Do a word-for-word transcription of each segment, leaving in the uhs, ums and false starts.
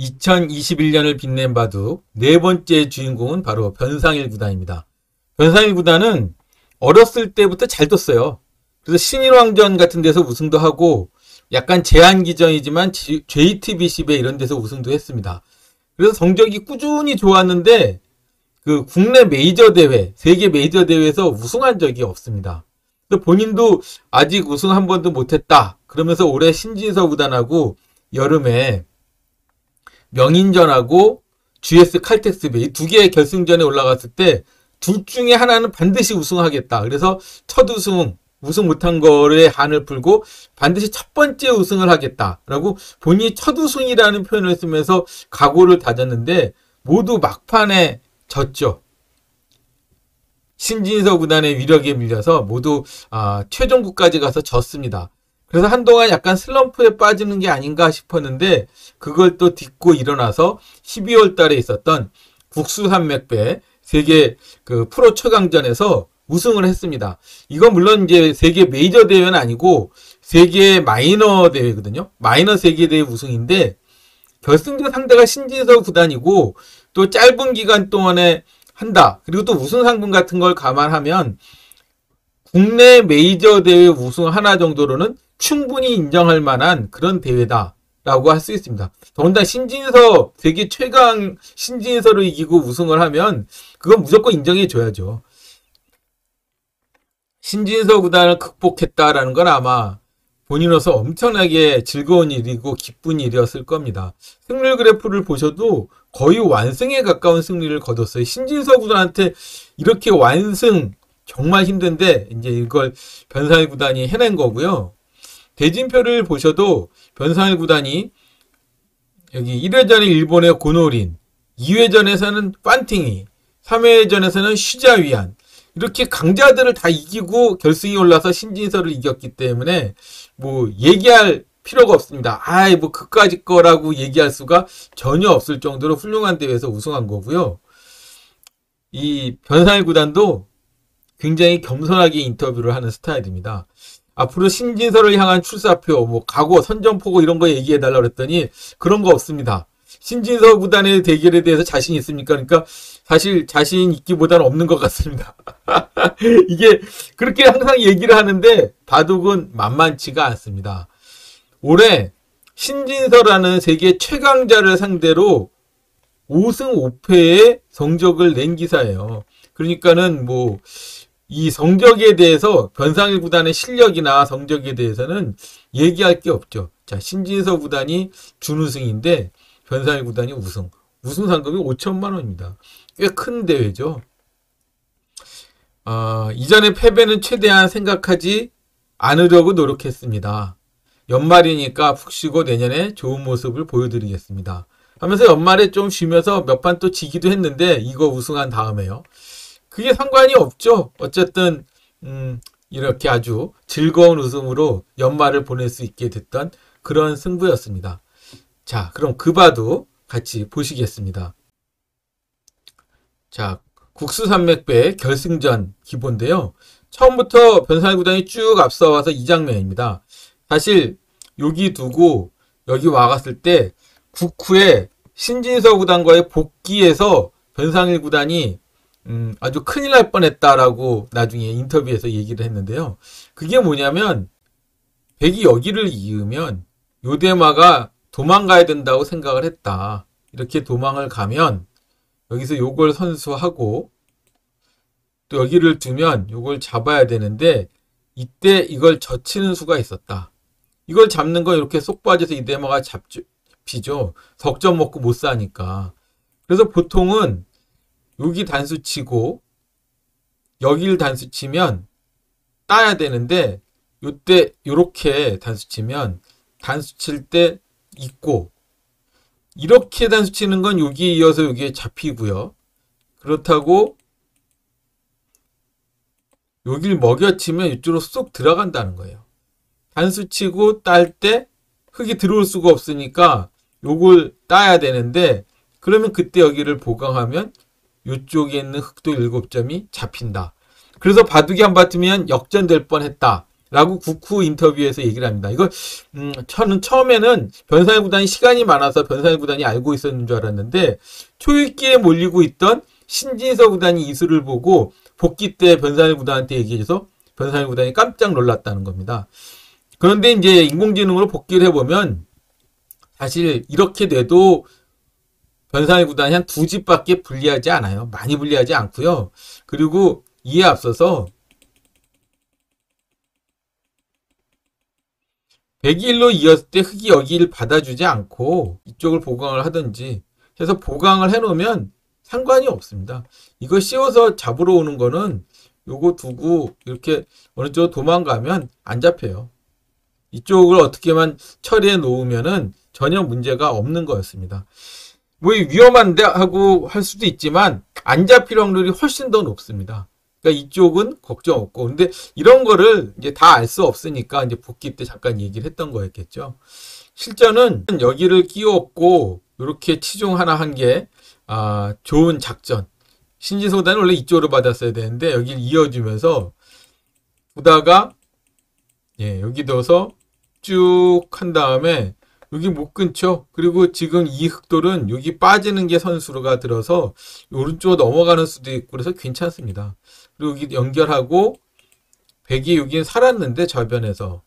이천이십일 년을 빛낸 바둑 네 번째 주인공은 바로 변상일 구단입니다. 변상일 구단은 어렸을 때부터 잘 뒀어요. 그래서 신일왕전 같은 데서 우승도 하고 약간 제한기전이지만 제이티비씨배 이런 데서 우승도 했습니다. 그래서 성적이 꾸준히 좋았는데 그 국내 메이저 대회, 세계 메이저 대회에서 우승한 적이 없습니다. 본인도 아직 우승 한 번도 못했다. 그러면서 올해 신진서 구단하고 여름에 명인전하고 지에스 칼텍스배 이 두 개의 결승전에 올라갔을 때 둘 중에 하나는 반드시 우승하겠다. 그래서 첫 우승, 우승 못한 거에 한을 풀고 반드시 첫 번째 우승을 하겠다라고 본인이 첫 우승이라는 표현을 쓰면서 각오를 다졌는데 모두 막판에 졌죠. 신진서 구단의 위력에 밀려서 모두 아, 최종국까지 가서 졌습니다. 그래서 한동안 약간 슬럼프에 빠지는 게 아닌가 싶었는데 그걸 또 딛고 일어나서 십이월 달에 있었던 국수산맥배 세계 그 프로 최강전에서 우승을 했습니다. 이건 물론 이제 세계 메이저 대회는 아니고 세계 마이너 대회거든요. 마이너 세계 대회 우승인데 결승전 상대가 신진서 구단이고 또 짧은 기간 동안에 한다. 그리고 또 우승 상금 같은 걸 감안하면 국내 메이저 대회 우승 하나 정도로는 충분히 인정할 만한 그런 대회다라고 할 수 있습니다. 더군다나 신진서 세계 최강 신진서를 이기고 우승을 하면 그건 무조건 인정해줘야죠. 신진서 구단을 극복했다라는 건 아마 본인으로서 엄청나게 즐거운 일이고 기쁜 일이었을 겁니다. 승률 그래프를 보셔도 거의 완승에 가까운 승리를 거뒀어요. 신진서 구단한테 이렇게 완승 정말 힘든데 이제 이걸 변상일 구단이 해낸 거고요. 대진표를 보셔도 변상일 구단이 여기 일 회전에 일본의 고노린, 이 회전에서는 판팅이, 삼 회전에서는 쉬자위안 이렇게 강자들을 다 이기고 결승에 올라서 신진서를 이겼기 때문에 뭐 얘기할 필요가 없습니다. 아이 뭐 그까짓 거라고 얘기할 수가 전혀 없을 정도로 훌륭한 대회에서 우승한 거고요. 이 변상일 구단도 굉장히 겸손하게 인터뷰를 하는 스타일입니다. 앞으로 신진서를 향한 출사표, 뭐 각오, 선전포고 이런 거 얘기해달라고 했더니 그런 거 없습니다. 신진서 구단의 대결에 대해서 자신 있습니까? 그러니까 사실 자신 있기보다는 없는 것 같습니다. 이게 그렇게 항상 얘기를 하는데 바둑은 만만치가 않습니다. 올해 신진서라는 세계 최강자를 상대로 오 승 오 패의 성적을 낸 기사예요. 그러니까는 뭐 이 성적에 대해서 변상일 구단의 실력이나 성적에 대해서는 얘기할 게 없죠. 자, 신진서 구단이 준우승인데 변상일 구단이 우승. 우승 상금이 오천만 원입니다. 꽤 큰 대회죠. 어, 이전의 패배는 최대한 생각하지 않으려고 노력했습니다. 연말이니까 푹 쉬고 내년에 좋은 모습을 보여드리겠습니다. 하면서 연말에 좀 쉬면서 몇 판 또 지기도 했는데 이거 우승한 다음에요. 그게 상관이 없죠. 어쨌든 음, 이렇게 아주 즐거운 우승으로 연말을 보낼 수 있게 됐던 그런 승부였습니다. 자, 그럼 그 바둑 같이 보시겠습니다. 자, 국수산맥배 결승전 기본인데요. 처음부터 변상일 구단이 쭉 앞서와서 이 장면입니다. 사실 여기 두고 여기 와갔을 때 국후에 신진서 구단과의 복귀에서 변상일 구단이 음, 아주 큰일 날 뻔했다라고 나중에 인터뷰에서 얘기를 했는데요. 그게 뭐냐면 백이 여기를 이으면 요대마가 도망가야 된다고 생각을 했다. 이렇게 도망을 가면 여기서 요걸 선수하고 또 여기를 두면 요걸 잡아야 되는데 이때 이걸 젖히는 수가 있었다. 이걸 잡는 건 이렇게 쏙 빠져서 이대마가 잡죠. 피죠. 덕점 먹고 못 사니까. 그래서 보통은 여기 단수 치고 여기를 단수 치면 따야 되는데 요때 요렇게 단수 치면 단수 칠 때 있고 이렇게 단수 치는 건 여기에 이어서 여기에 잡히고요. 그렇다고 여기를 먹여치면 이쪽으로 쏙 들어간다는 거예요. 단수 치고 딸 때 흙이 들어올 수가 없으니까 요걸 따야 되는데 그러면 그때 여기를 보강하면 요쪽에 있는 흙도 일곱 점이 잡힌다. 그래서 바둑이 한바탕면 역전될 뻔했다. 라고 국후 인터뷰에서 얘기를 합니다. 이거 음, 저는 처음에는 변상일 구단이 시간이 많아서 변상일 구단이 알고 있었는 줄 알았는데 초읽기에 몰리고 있던 신진서 구단이 이수를 보고 복귀 때 변상일 구단한테 얘기해서 변상일 구단이 깜짝 놀랐다는 겁니다. 그런데 이제 인공지능으로 복귀를 해보면 사실 이렇게 돼도 변상일 구단이 한 두 집밖에 분리하지 않아요. 많이 분리하지 않고요. 그리고 이에 앞서서 백일로 이었을 때 흙이 여기를 받아주지 않고 이쪽을 보강을 하든지 해서 보강을 해놓으면 상관이 없습니다. 이거 씌워서 잡으러 오는 거는 요거 두고 이렇게 어느 쪽으로 도망가면 안 잡혀요. 이쪽을 어떻게만 처리해 놓으면은 전혀 문제가 없는 거였습니다. 뭐 위험한데 하고 할 수도 있지만 안 잡힐 확률이 훨씬 더 높습니다. 그러니까 이쪽은 걱정 없고. 근데 이런 거를 이제 다 알 수 없으니까 이제 복귀 때 잠깐 얘기를 했던 거였겠죠. 실전은 여기를 끼웠고 이렇게 치종 하나 한 게 아, 좋은 작전. 신지소단은 원래 이쪽으로 받았어야 되는데 여기를 이어주면서 보다가 예, 여기 넣어서 쭉 한 다음에 여기 못 끊죠. 그리고 지금 이 흑돌은 여기 빠지는 게 선수로가 들어서 오른쪽으로 넘어가는 수도 있고 그래서 괜찮습니다. 그리고 여기 연결하고 백이 여기는 살았는데 좌변에서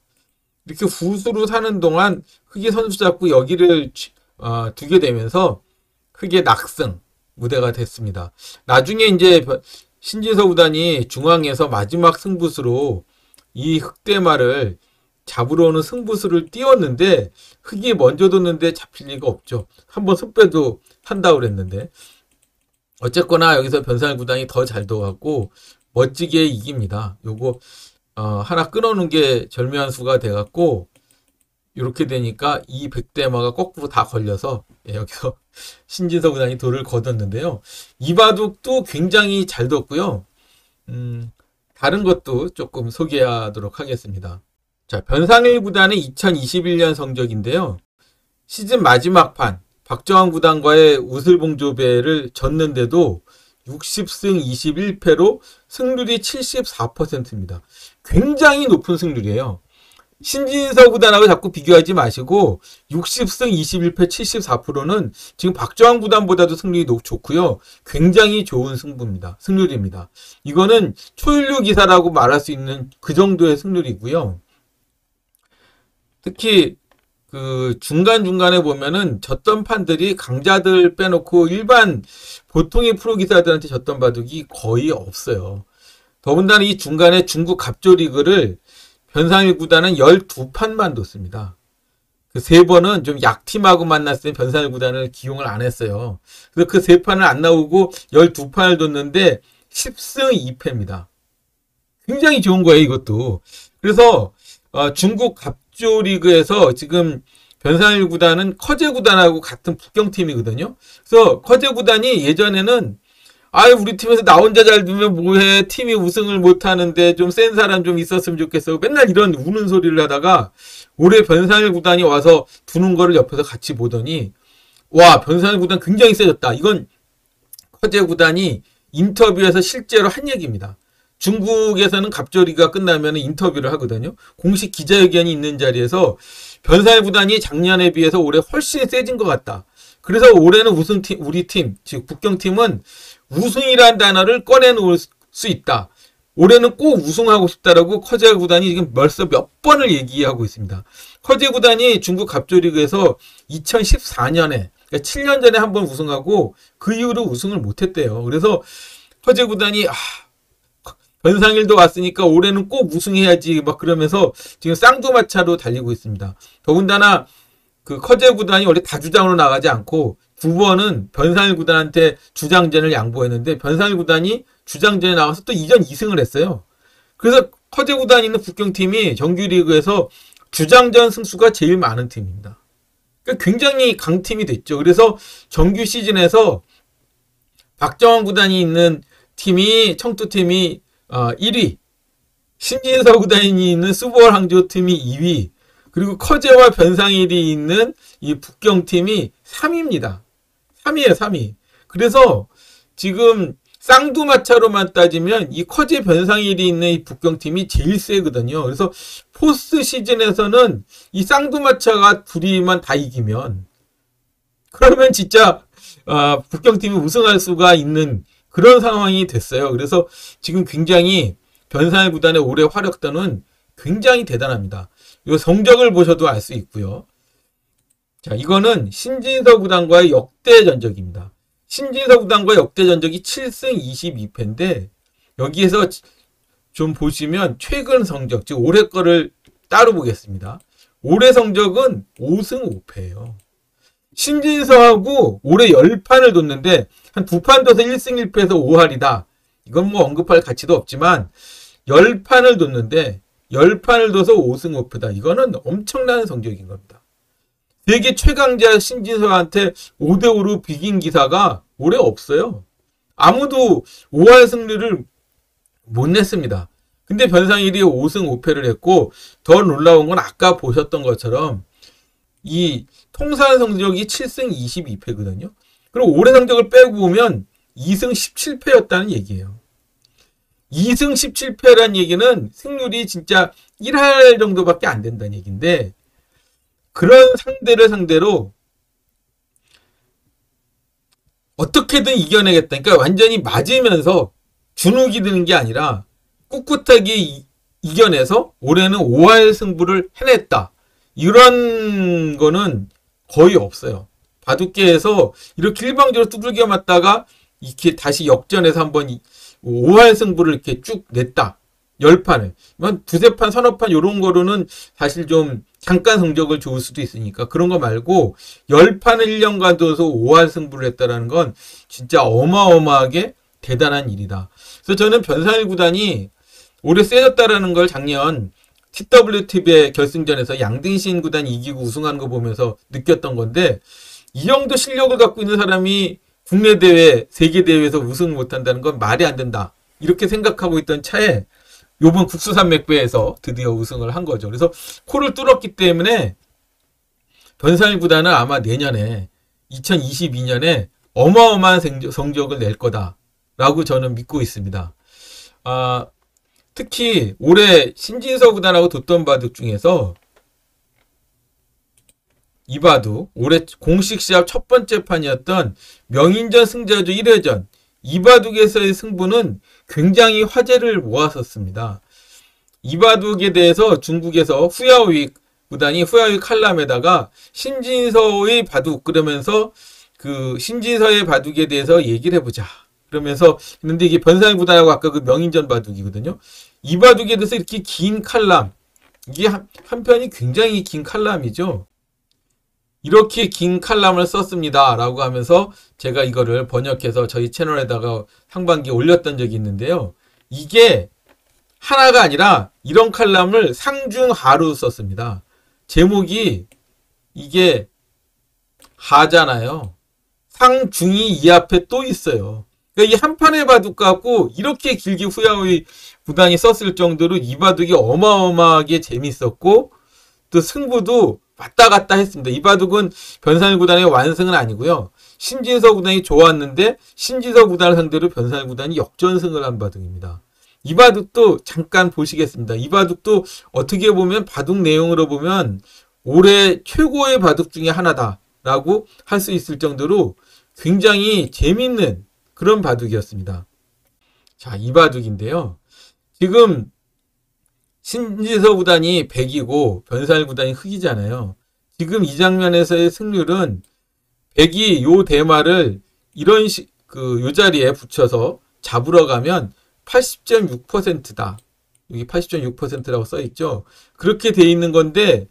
이렇게 후수로 사는 동안 흑이 선수 잡고 여기를 어, 두게 되면서 흑의 낙승 무대가 됐습니다. 나중에 이제 신진서 구단이 중앙에서 마지막 승부수로 이 흑대마를 잡으러 오는 승부수를 띄웠는데 흑이 먼저 뒀는데 잡힐 리가 없죠. 한번 손빼도 한다고 그랬는데 어쨌거나 여기서 변상일 구단이 더 잘 둬갖고 멋지게 이깁니다. 요거 어, 하나 끊어놓은 게 절묘한 수가 돼갖고 이렇게 되니까 이 백대마가 거꾸로 다 걸려서 예, 여기서 신진서 구단이 돌을 거뒀는데요. 이 바둑도 굉장히 잘 뒀고요. 음, 다른 것도 조금 소개하도록 하겠습니다. 자, 변상일 구단의 이천이십일 년 성적인데요. 시즌 마지막 판 박정환 구단과의 우슬봉조배를 졌는데도 육십 승 이십일 패로 승률이 칠십사 퍼센트입니다. 굉장히 높은 승률이에요. 신진서 구단하고 자꾸 비교하지 마시고 육십 승 이십일 패 칠십사 퍼센트는 지금 박정환 구단보다도 승률이 좋고요. 굉장히 좋은 승부입니다. 승률입니다. 이거는 초일류 기사라고 말할 수 있는 그 정도의 승률이고요. 특히 그 중간중간에 보면은 졌던 판들이 강자들 빼놓고 일반 보통의 프로기사들한테 졌던 바둑이 거의 없어요. 더군다나 이 중간에 중국 갑조리그를 변상일 구단은 열두 판만 뒀습니다. 그 세 번은 좀 약팀하고 만났을 때 변상일 구단을 기용을 안 했어요. 그래서 그 세 판을 안 나오고 열두 판을 뒀는데 십 승 이 패입니다. 굉장히 좋은 거예요, 이것도. 그래서 어, 중국 갑 조리그에서 지금 변상일 구단은 커제 구단하고 같은 북경팀이거든요. 그래서 커제 구단이 예전에는 아유 우리 팀에서 나 혼자 잘 두면 뭐해 팀이 우승을 못하는데 좀 센 사람 좀 있었으면 좋겠어 맨날 이런 우는 소리를 하다가 올해 변상일 구단이 와서 두는 거를 옆에서 같이 보더니 와 변상일 구단 굉장히 세졌다. 이건 커제 구단이 인터뷰에서 실제로 한 얘기입니다. 중국에서는 갑조리가 끝나면 인터뷰를 하거든요. 공식 기자회견이 있는 자리에서 변상일 구단이 작년에 비해서 올해 훨씬 세진 것 같다. 그래서 올해는 우승팀, 우리 팀, 즉 북경팀은 우승이라는 단어를 꺼내놓을 수 있다. 올해는 꼭 우승하고 싶다라고 커제 구단이 지금 벌써 몇 번을 얘기하고 있습니다. 커제 구단이 중국 갑조리그에서 이천십사 년에, 그러니까 칠 년 전에 한번 우승하고 그 이후로 우승을 못했대요. 그래서 커제 구단이 아, 변상일도 왔으니까 올해는 꼭 우승해야지 막 그러면서 지금 쌍두마차로 달리고 있습니다. 더군다나 그 커제 구단이 원래 다주장으로 나가지 않고 두 번은 변상일 구단한테 주장전을 양보했는데 변상일 구단이 주장전에 나와서 또 이전 이 승을 했어요. 그래서 커제 구단이 있는 북경팀이 정규리그에서 주장전 승수가 제일 많은 팀입니다. 그러니까 굉장히 강팀이 됐죠. 그래서 정규 시즌에서 박정환 구단이 있는 팀이 청투팀이 어, 일 위, 신진서 구단이 있는 수보얼 항조 팀이 이 위, 그리고 커제와 변상일이 있는 이 북경팀이 삼 위입니다. 삼 위에요, 삼 위. 그래서 지금 쌍두마차로만 따지면 이 커제 변상일이 있는 이 북경팀이 제일 세거든요. 그래서 포스트 시즌에서는 이 쌍두마차가 둘이만 다 이기면 그러면 진짜 아, 북경팀이 우승할 수가 있는 그런 상황이 됐어요. 그래서 지금 굉장히 변상일 구단의 올해 화력도는 굉장히 대단합니다. 이 성적을 보셔도 알 수 있고요. 자, 이거는 신진서 구단과의 역대 전적입니다. 신진서 구단과 역대 전적이 칠승 이십이패인데 여기에서 좀 보시면 최근 성적, 즉 올해 거를 따로 보겠습니다. 올해 성적은 오승 오패예요. 신진서하고 올해 십 판을 뒀는데 한 두 판 둬서 일승 일패에서 오할이다. 이건 뭐 언급할 가치도 없지만 십 판을 뒀는데 십 판을 둬서 오승 오패다. 이거는 엄청난 성적인 겁니다. 세계 최강자 신진서한테 오 대 오로 비긴 기사가 올해 없어요. 아무도 오할 승리를 못 냈습니다. 근데 변상일이 오승 오패를 했고, 더 놀라운 건 아까 보셨던 것처럼 이 통산 성적이 칠승 이십이패거든요. 그리고 올해 성적을 빼고 보면 이승 십칠패였다는 얘기예요. 이승 십칠패란 얘기는 승률이 진짜 일할 정도밖에 안 된다는 얘기인데, 그런 상대를 상대로 어떻게든 이겨내겠다. 그러니까 완전히 맞으면서 주눅이 드는 게 아니라 꿋꿋하게 이, 이겨내서 올해는 오할 승부를 해냈다. 이런 거는 거의 없어요. 바둑계에서 이렇게 일방적으로 두들겨 맞다가 이렇게 다시 역전해서 한번 오할 승부를 이렇게 쭉 냈다. 십 판을. 두세 판, 서너 판 이런 거로는 사실 좀 잠깐 성적을 좋을 수도 있으니까 그런 거 말고 십 판을 일 년간 둬서 오할 승부를 했다는 건 진짜 어마어마하게 대단한 일이다. 그래서 저는 변상일 구단이 올해 세졌다라는 걸 작년 티더블유티배 결승전에서 양딩신 구단이 이기고 우승하는 거 보면서 느꼈던 건데, 이 정도 실력을 갖고 있는 사람이 국내 대회, 세계 대회에서 우승 못한다는 건 말이 안 된다. 이렇게 생각하고 있던 차에 요번 국수산맥배에서 드디어 우승을 한 거죠. 그래서 코를 뚫었기 때문에 변상일 구단은 아마 내년에 이천이십이년에 어마어마한 성적을 낼 거다라고 저는 믿고 있습니다. 아, 특히 올해 신진서 구단하고 뒀던 바둑 중에서 이 바둑, 올해 공식 시합 첫 번째 판이었던 명인전 승자조 일 회전, 이 바둑에서의 승부는 굉장히 화제를 모았었습니다. 이 바둑에 대해서 중국에서 후야오이 구단이 후야오이 칼럼에다가 신진서의 바둑 그러면서 그 신진서의 바둑에 대해서 얘기를 해보자 그러면서 했는데, 이게 변상일 구단하고 아까 그 명인전 바둑이거든요. 이 바둑에 대해서 이렇게 긴 칼럼, 이게 한, 한 편이 굉장히 긴 칼럼이죠. 이렇게 긴 칼럼을 썼습니다 라고 하면서 제가 이거를 번역해서 저희 채널에다가 상반기에 올렸던 적이 있는데요. 이게 하나가 아니라 이런 칼럼을 상중하로 썼습니다. 제목이 이게 하잖아요. 상중이 이 앞에 또 있어요. 그러니까 이 한 판의 바둑 갖고 이렇게 길게 후야오이 구단이 썼을 정도로 이 바둑이 어마어마하게 재밌었고, 또 승부도 왔다 갔다 했습니다. 이 바둑은 변상일 구단의 완승은 아니고요. 신진서 구단이 좋았는데 신진서 구단을 상대로 변상일 구단이 역전승을 한 바둑입니다. 이 바둑도 잠깐 보시겠습니다. 이 바둑도 어떻게 보면 바둑 내용으로 보면 올해 최고의 바둑 중에 하나다라고 할 수 있을 정도로 굉장히 재밌는 그런 바둑이었습니다. 자, 이 바둑인데요. 지금 신진서 구단이 백이고 변상일 구단이 흑이잖아요. 지금 이 장면에서의 승률은 백이 요 대마를 이런 식, 그, 요 자리에 붙여서 잡으러 가면 팔십 점 육 퍼센트다. 여기 팔십 점 육 퍼센트라고 써있죠. 그렇게 돼 있는 건데,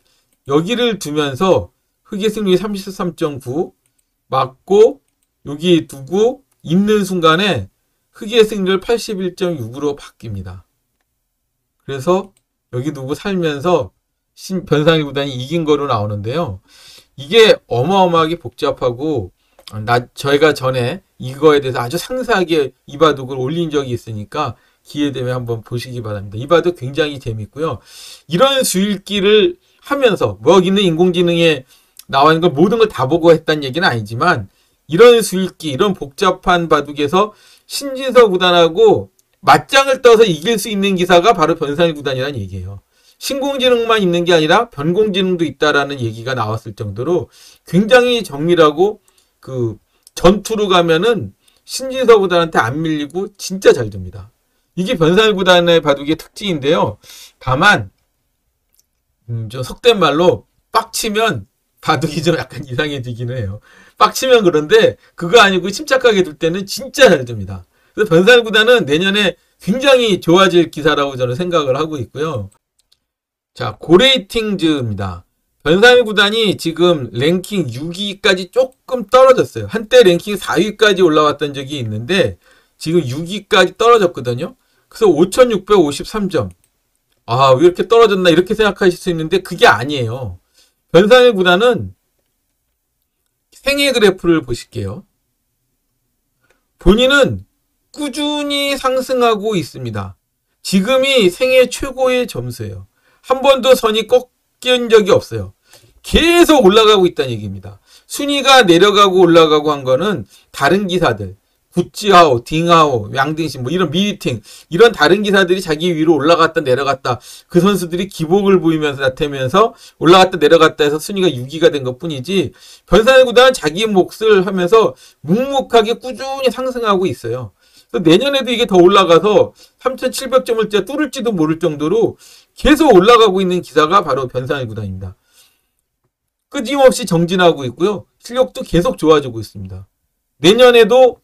여기를 두면서 흑의 승률이 삼십삼 점 구, 맞고, 여기 두고, 있는 순간에 흑의 승률 팔십일 점 육으로 바뀝니다. 그래서, 여기 두고 살면서 신, 변상일 구단이 이긴 거로 나오는데요. 이게 어마어마하게 복잡하고, 나, 저희가 전에 이거에 대해서 아주 상세하게 이 바둑을 올린 적이 있으니까 기회되면 한번 보시기 바랍니다. 이 바둑 굉장히 재밌고요. 이런 수일기를 하면서, 뭐 여기는 인공지능에 나와 있는 걸 모든 걸 다 보고 했다는 얘기는 아니지만, 이런 수일기, 이런 복잡한 바둑에서 신진서 구단하고 맞짱을 떠서 이길 수 있는 기사가 바로 변상일 구단이라는 얘기예요. 신공지능만 있는 게 아니라 변공지능도 있다라는 얘기가 나왔을 정도로 굉장히 정밀하고 그 전투로 가면은 신진서 구단한테 안 밀리고 진짜 잘 됩니다. 이게 변상일 구단의 바둑의 특징인데요. 다만 음, 좀 속된 말로 빡치면 바둑이 좀 약간 이상해지기는 해요. 빡치면 그런데 그거 아니고 침착하게 둘 때는 진짜 잘 됩니다. 그래서 변상일 구단은 내년에 굉장히 좋아질 기사라고 저는 생각을 하고 있고요. 자, 고레이팅즈입니다. 변상일 구단이 지금 랭킹 육 위까지 조금 떨어졌어요. 한때 랭킹 사 위까지 올라왔던 적이 있는데 지금 육 위까지 떨어졌거든요. 그래서 오천육백오십삼 점. 아, 왜 이렇게 떨어졌나 이렇게 생각하실 수 있는데 그게 아니에요. 변상일 구단은 생애 그래프를 보실게요. 본인은 꾸준히 상승하고 있습니다. 지금이 생애 최고의 점수예요. 한 번도 선이 꺾인 적이 없어요. 계속 올라가고 있다는 얘기입니다. 순위가 내려가고 올라가고 한 거는 다른 기사들, 구쯔하오, 딩하오, 양딩신 뭐 이런 미팅 이런 다른 기사들이 자기 위로 올라갔다 내려갔다 그 선수들이 기복을 보이면서 나태면서 올라갔다 내려갔다 해서 순위가 육 위가 된 것뿐이지 변상일 구단은 자기 몫을 하면서 묵묵하게 꾸준히 상승하고 있어요. 그래서 내년에도 이게 더 올라가서 삼천칠백 점을 뚫을지도 모를 정도로 계속 올라가고 있는 기사가 바로 변상일 구단입니다. 끊임없이 정진하고 있고요. 실력도 계속 좋아지고 있습니다. 내년에도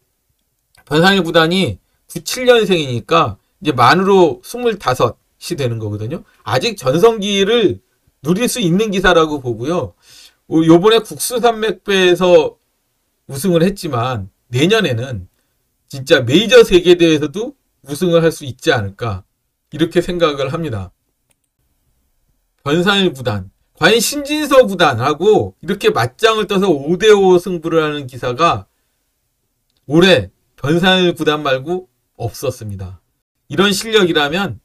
변상일 구단이 구십칠 년생이니까 이제 만으로 스물다섯이 되는 거거든요. 아직 전성기를 누릴 수 있는 기사라고 보고요. 요번에 국수산맥배에서 우승을 했지만 내년에는 진짜 메이저 세계대회에서도 우승을 할 수 있지 않을까 이렇게 생각을 합니다. 변상일 구단, 과연 신진서 구단하고 이렇게 맞짱을 떠서 오 대 오 승부를 하는 기사가 올해 변상일 구단 말고 없었습니다. 이런 실력이라면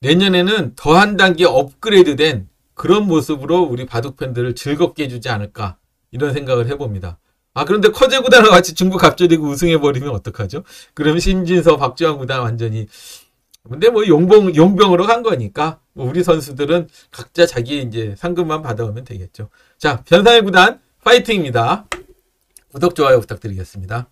내년에는 더 한 단계 업그레이드된 그런 모습으로 우리 바둑팬들을 즐겁게 해주지 않을까 이런 생각을 해봅니다. 아, 그런데 커제 구단과 같이 중국 갑절이고 우승해버리면 어떡하죠? 그럼 신진서, 박주환 구단 완전히 근데 뭐 용병, 용병으로 간 거니까 뭐 우리 선수들은 각자 자기 이제 상금만 받아오면 되겠죠. 자, 변상일 구단 파이팅입니다. 구독, 좋아요 부탁드리겠습니다.